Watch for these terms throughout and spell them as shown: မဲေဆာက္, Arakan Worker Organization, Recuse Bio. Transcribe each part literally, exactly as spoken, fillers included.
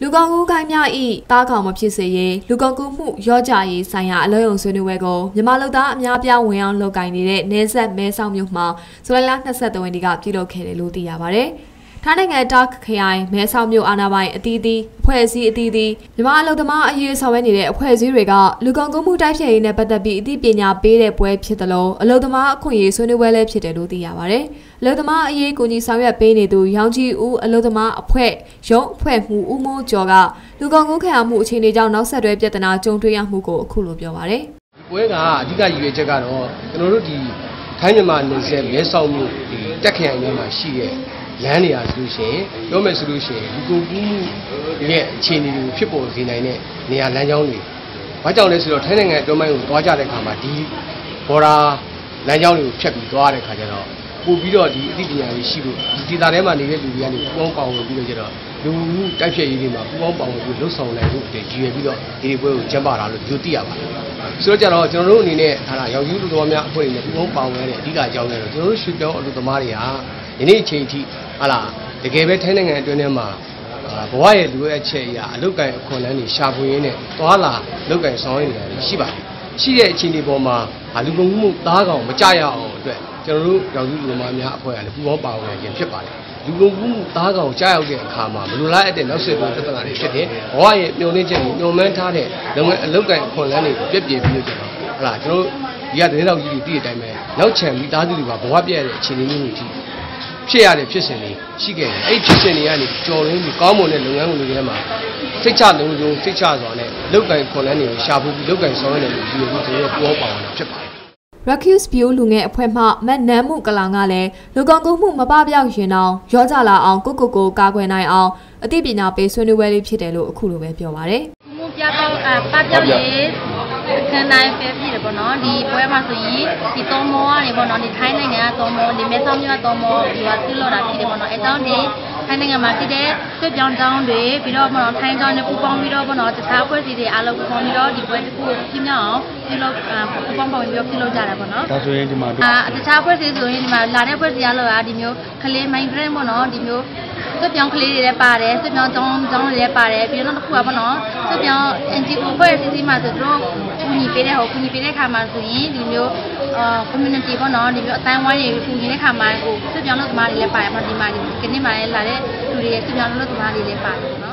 လူကောင်ကူခိုင်မြဤတားကောင်မဖြစ်စေရေးလူကောင်ကူမှုရောကြရေးဆိုင်ရာအလုပ်ရုံဆွေးနွေးပွဲကိုမြန်မာလုပ်သားအများပြားဝင်အောင်လုပ်ကိုင်နေတဲ့နေဆက်မဲဆောက်မြို့မှာဇူလိုင်လ၂၃ရက်နေ့ကပြုလုပ်ခဲ့တယ်လို့သိရပါတယ်။ထိုင်းနိုင်ငံတာခရိုင်မဲဆောက်မြို့အာဏာပိုင်အသီးသီးအဖွဲ့အစည်းအသီးသီးမြန်မာအလုပ်သမားအရေးဆောင်ရွက်နေတဲ့အဖွဲ့အစည်းတွေကလူကုန်ကူးမှုတိုက်ဖျက်ရေးနဲ့ပတ်သက်ပြီးအသိပညာပေးတဲ့ပွဲဖြစ်သလိုအလုပ်သမားအခွင့်အရေးဆွေးနွေးပွဲလည်းဖြစ်တယ်လို့သိရပါတယ်။အလုပ်သမားအရေးကူညီဆောင်ရွက်ပေးနေသူရောင်ကြီးဦးအလုပ်သမားအဖွဲ့ရုံးအဖွဲ့မှူးဦးမိုးကျော်ကလူကုန်ကူးခံရမှုအခြေအနေကြောင့်နောက်ဆက်တွဲပြဿနာကြုံတွေ့ရမှုကိုအခုလိုပြောပါတယ်။ဒီပွဲကအဓိကရည်ရွယ်ချက်ကတော့ကျွန်တော်တို့ဒီထိုင်းမြန်မာနယ်စပ်မဲဆောက်မြို့ဒီတက်ခရိုင်ထဲမှာရှိရဲ့လမ်းနေရာဆိုလို့ရှိရင်ပြောမယ်ဆိုလို့ရှိရင်လူကုန်ကူးရဲ့အခြေအနေတွေဖြစ်ပေါ်စေနိုင်တဲ့နေရာလမ်းကြောင်းတွေဘာကြောင့်လဲဆိုတော့ထိုင်းနိုင်ငံအတွင်းပိုင်းကိုသွားကြတဲ့အခါမှာဒီ border လမ်းကြောင်းတွေကိုဖြတ်ပြီးသွားတဲ့အခါကျတော့ပို့ပြီးတော့ဒီအသိပညာတွေရှိဖို့ဒီဒေသထဲမှာနေတဲ့လူတွေကနေပူးပေါင်းပါဝင်ပြီးတော့ကျတော့လူမှုတိုက်ဖျက်ရေးတွေမှာပူးပေါင်းပါဝင်ပြီးလှုပ်ဆောင်နိုင်ဖို့တည်ရည်ပြီးတော့ဒီပွဲကိုကျင်းပတာလို့ယူသိရပါတယ်ဆိုတော့ကျတော့ကျွန်တော်တို့အနေနဲ့ဒါရောက်ယူလူတော်များအဖွဲ့တွေနဲ့ပူးပေါင်းပါဝင်ရတဲ့အဓိကအကြောင်းကတော့ကျွန်တော်တို့ရွှေပြောင်းအလုပ်သမားတွေဟာဒီနေ့အချိန်ထိဟာလာတကယ်ပဲထိုင်းနိုင်ငံအတွင်းထဲမှာဘဝရဲ့လူရဲ့အချက်အရာအလုတ်ကန်အခွန်လန်းတွေရှာဖွေရင်းနဲ့သွားလာလုတ်ကန်ဆောင်ရည်တွေရှိပါတယ်။ရှိတဲ့အချိန်ဒီပေါ်မှာလူကုန်မှုသားကောင်မကြရအောင်အတွက်ကျွန်တော်တို့ရောက်စုလူမများအဖွဲ့ကလည်းပူပေါင်းပါဝင်ခြင်းဖြစ်ပါတယ်။လူကုန်မှုသားကောင်ကြားရောက်တဲ့အခါမှာမလိုလားအပ်တဲ့နောက်ဆက်တွဲပြဿနာတွေဖြစ်တဲ့ဘဝရဲ့မျောလင့်ချက်တွေညှို့မှန်းထားတဲ့လုပ်ငန်းအလုတ်ကန်အခွန်လန်းတွေကိုပြည့်ပြည့်ပြီးတော့ဟာလာကျွန်တော်ဒီကသတင်းတော်ကြီးတွေသိတဲ့အတိုင်းပဲနောက်ချန်မိသားစုတွေကဘဝပြည့်ရတဲ့အချိန်လေးမျိုးကြီးဖြစ်ရတဲ့ဖြစ်စဉ်တွေရှိခဲ့တယ်အဲ့ဖြစ်စဉ်တွေကနေကြော်ရင်းပြီးကောင်းမွန်တဲ့လုပ်ငန်းတွေထဲမှာစိတ်ချလုံခြုံစိတ်ချစွာနဲ့လုပ်ကိုင်ခွန်လန်းတွေကိုရှာဖွေပြီးလုပ်ကိုင်ဆောင်ရွက်နေတဲ့လူတွေတို့ကိုပေါ်ပေါအောင်ဖြစ်ပါတယ် Recuse Bio လူငယ်အဖွဲ့မှမတ်နမ်းမှုကလာကလည်းလူကုန်ကူးမှုမပပျောက်ရင်အောင်ရောကြလာအောင်ကိုကိုကိုကာကွယ်နိုင်အောင်အသိပညာပေးဆွေးနွေးပွဲလေးဖြစ်တယ်လို့အခုလိုပဲပြောပါရစေ။မှုပြတော့အပပျောက်ရေးခန်းတိုင်းပဲဖြစ်တယ်ပေါ့နော်ဒီပွဲမှာဆိုရင်ဒီတော်မောကနေပေါ့နော်ဒီထိုင်းနိုင်ငံကတော်မောဒီမဲဆောက်မြို့ကတော်မောဒီဟာသိလို့တာဖြစ်တယ်ပေါ့နော်အဲတောင်းဒီထိုင်းနိုင်ငံမှာဖြစ်တဲ့ဆွေပြောင်းတောင်းတွေပြီးတော့ပေါ့နော်ထိုင်းကောင်နဲ့ပူပေါင်းပြီးတော့ပေါ့နော်တခြားအဖွဲ့အစည်းတွေအားလုံးပူပေါင်းပြီးတော့ဒီပွဲတစ်ခုပြင်းပြအောင်ပြုလုပ်ပူပေါင်းပေါင်းပြီးတော့ပြုလုပ်ကြတာပေါ့နော်ဒါဆိုရင်ဒီမှာတခြားအဖွဲ့အစည်းဆိုရင်ဒီမှာလာတဲ့အဖွဲ့အစည်းအားလုံးကဒီမျိုးကလေးမိုင်းဂရန့်ပေါ့နော်ဒီမျိုးဆွေပြောင်းကလေးတွေလည်းပါတယ်ဆွေပြောင်းတောင်းတောင်းတွေလည်းပါတယ်ပြီးတော့တစ်ခုကပေါ့နော်ဆွေပြောင်း N G O အဖွဲ့အစည်းမှာဆိုတော့ကူညီပေးတဲ့ဟောကူညီပေးတဲ့ခါမှာဆိုရင်ဒီမျိုးအာ community ပေါ့နော်ဒီမျိုးအတိုင်းဝိုင်းတွေကူညီတဲ့ခါမှာဟိုစစ်ပြောင်းလုပ်သမားတွေလည်းပါတယ်ပေါ့ဒီမှာဒီကနေ့မှလည်းလာတဲ့လူတွေရဲ့စစ်ပြောင်းလုပ်သမားတွေလည်းပါတယ်ပေါ့နော်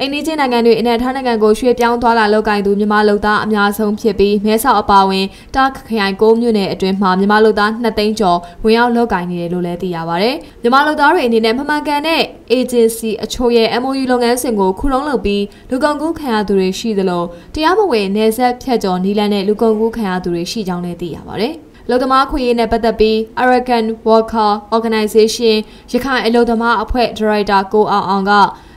အိန္ဒိယနိုင်ငံတွေအနဲ့ထားနိုင်ငံကိုရွှေ့ပြောင်းသွားလာလုပ်ကိုင်သူမြန်မာလုပ်သားအများဆုံးဖြစ်ပြီးမဲဆောက်အပါဝင်တာခရိုင်၉မြို့နယ်အတွင်းမှာမြန်မာလုပ်သား၂သိန်းကျော်ဝင်ရောက်လုပ်ကိုင်နေတယ်လို့လည်းသိရပါဗျ။မြန်မာလုပ်သားတွေအနေနဲ့မှန်မှန်ကန်တဲ့ Agency အချို့ရဲ့ M O U လုပ်ငန်းစဉ်ကိုခုံလုံးလုပ်ပြီးလူကုန်ကူးခံရသူတွေရှိသလိုတရားမဝင်နယ်စပ်ဖြတ်ကျော်နီးလန်းတဲ့လူကုန်ကူးခံရသူတွေရှိကြောင်းလည်းသိရပါဗျ။အလုပ်သမားခွင့်ရေးနဲ့ပတ်သက်ပြီး Arakan Worker Organization ရခိုင်အလုပ်သမားအဖွဲ့ဒါရိုက်တာကိုအောင်အောင်က